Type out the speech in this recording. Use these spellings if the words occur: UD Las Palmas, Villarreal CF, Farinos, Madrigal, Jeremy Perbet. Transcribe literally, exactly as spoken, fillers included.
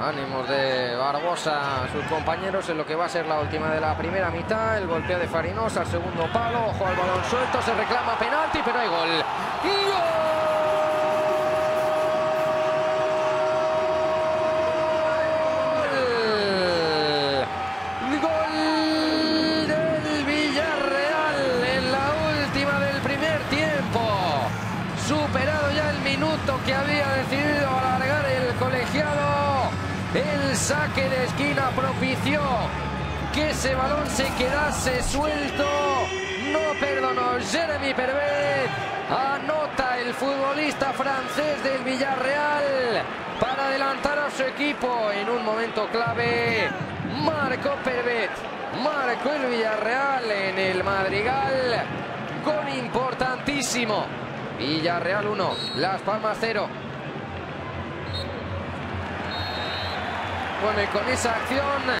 Ánimos de Barbosa, sus compañeros, en lo que va a ser la última de la primera mitad. El golpeo de Farinos al segundo palo. Ojo al balón suelto, se reclama penalti, pero hay gol. ¡Y gol! Que había decidido alargar el colegiado, el saque de esquina propició que ese balón se quedase suelto, no perdonó Jeremy Perbet, anota el futbolista francés del Villarreal para adelantar a su equipo en un momento clave. Marcó Perbet, marcó el Villarreal en el Madrigal, gol importantísimo. Villarreal uno, Las Palmas cero. Bueno, y con esa acción...